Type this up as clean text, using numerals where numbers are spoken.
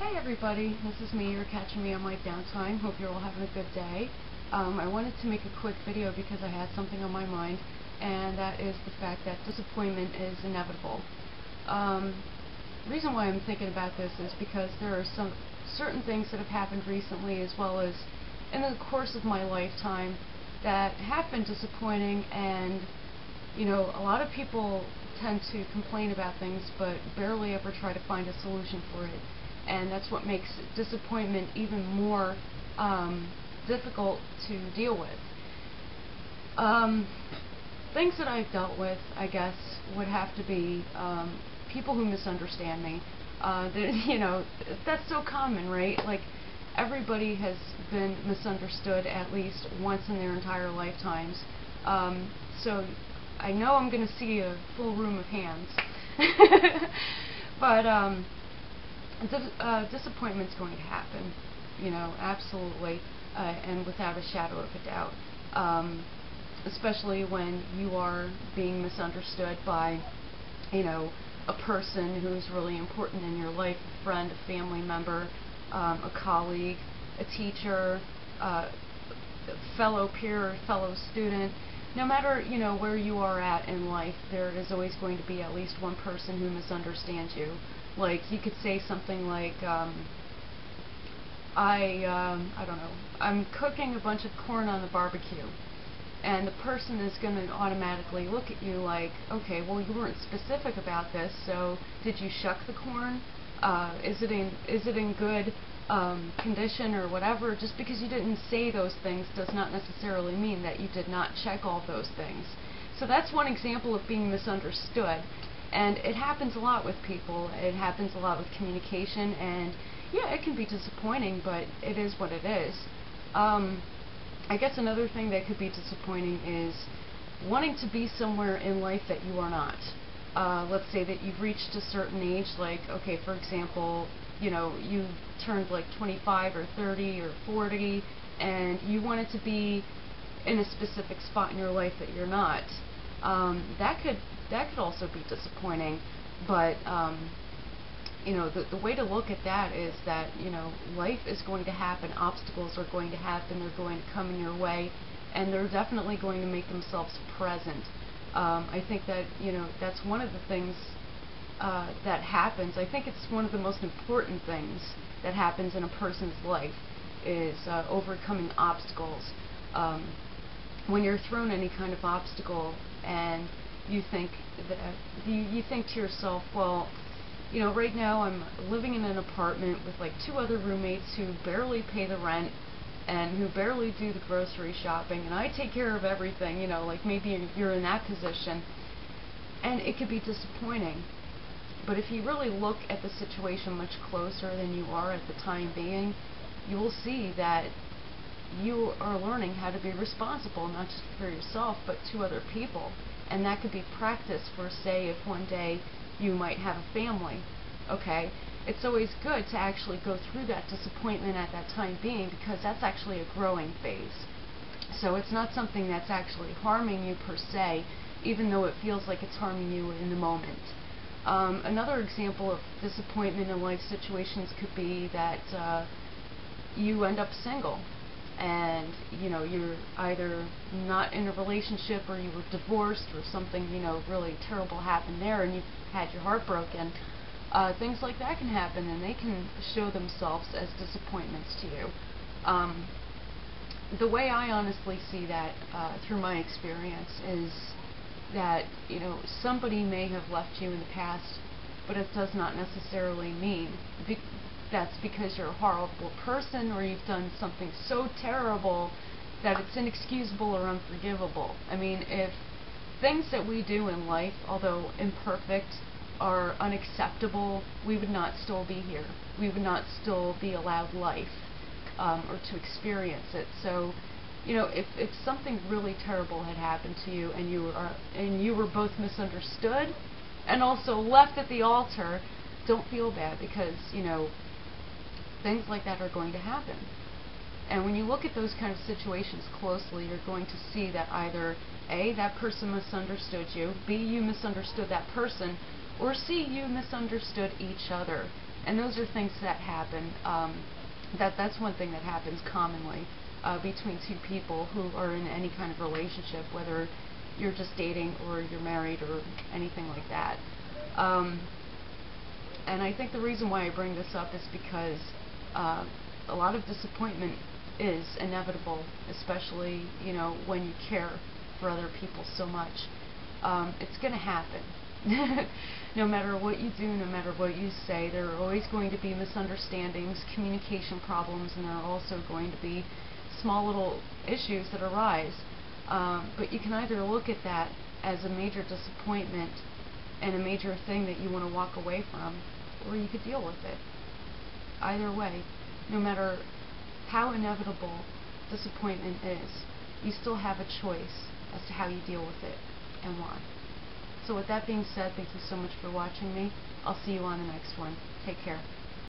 Hey everybody, this is me. You're catching me on my downtime. Hope you're all having a good day. I wanted to make a quick video because I had something on my mind, and that is the fact that disappointment is inevitable. The reason why I'm thinking about this is because there are some certain things that have happened recently, as well as in the course of my lifetime, that have been disappointing. And you know, a lot of people tend to complain about things but barely ever try to find a solution for it, and that's what makes disappointment even more difficult to deal with. Things that I've dealt with, I guess, would have to be people who misunderstand me. You know, that's so common, right? Like, everybody has been misunderstood at least once in their entire lifetimes. So I know I'm going to see a full room of hands. But disappointment's going to happen, you know, absolutely, and without a shadow of a doubt. Especially when you are being misunderstood by, you know, a person who's really important in your life, a friend, a family member, a colleague, a teacher, a fellow peer or fellow student. No matter, you know, where you are at in life, there is always going to be at least one person who misunderstands you. Like, you could say something like, I don't know, I'm cooking a bunch of corn on the barbecue, and the person is going to automatically look at you like, okay, well, you weren't specific about this, so did you shuck the corn? Is it in good condition or whatever? Just because you didn't say those things does not necessarily mean that you did not check all those things. So that's one example of being misunderstood, and it happens a lot with people. It happens a lot with communication, and yeah, it can be disappointing, but it is what it is. I guess another thing that could be disappointing is wanting to be somewhere in life that you are not. Let's say that you've reached a certain age, like, okay, for example, you know, you turned like 25 or 30 or 40, and you wanted to be in a specific spot in your life that you're not. That could also be disappointing, but you know, the way to look at that is that, you know, life is going to happen, obstacles are going to happen, they're going to come in your way, and they're definitely going to make themselves present. I think that, you know, that's one of the things that happens. I think it's one of the most important things that happens in a person's life is overcoming obstacles. When you're thrown any kind of obstacle and you think that you think to yourself, well, you know, right now I'm living in an apartment with like 2 other roommates who barely pay the rent and who barely do the grocery shopping, and I take care of everything, you know, like maybe you're in that position, and it could be disappointing. But if you really look at the situation much closer than you are at the time being, you will see that you are learning how to be responsible, not just for yourself, but to other people. And that could be practice for, say, if one day you might have a family, okay? It's always good to actually go through that disappointment at that time being, because that's actually a growing phase. So it's not something that's actually harming you per se, even though it feels like it's harming you in the moment. Another example of disappointment in life situations could be that you end up single, and you know, you're either not in a relationship, or you were divorced, or something, you know, really terrible happened there, and you've had your heart broken. Things like that can happen, and they can show themselves as disappointments to you. The way I honestly see that through my experience is that, you know, somebody may have left you in the past, but it does not necessarily mean that's because you're a horrible person or you've done something so terrible that it's inexcusable or unforgivable. I mean, if things that we do in life, although imperfect, are unacceptable, we would not still be here. We would not still be allowed life or to experience it. So, you know, if something really terrible had happened to you, and you were both misunderstood and also left at the altar, don't feel bad, because, you know, things like that are going to happen. And when you look at those kind of situations closely, you're going to see that either A, that person misunderstood you, B, you misunderstood that person, or C, you misunderstood each other. And those are things that happen. That's one thing that happens commonly between two people who are in any kind of relationship, whether you're just dating or you're married or anything like that. And I think the reason why I bring this up is because a lot of disappointment is inevitable, especially, you know, when you care for other people so much. It's going to happen. No matter what you do, no matter what you say, there are always going to be misunderstandings, communication problems, and there are also going to be small little issues that arise. But you can either look at that as a major disappointment and a major thing that you want to walk away from, or you could deal with it. Either way, no matter how inevitable disappointment is, you still have a choice as to how you deal with it and why. So with that being said, thank you so much for watching me. I'll see you on the next one. Take care.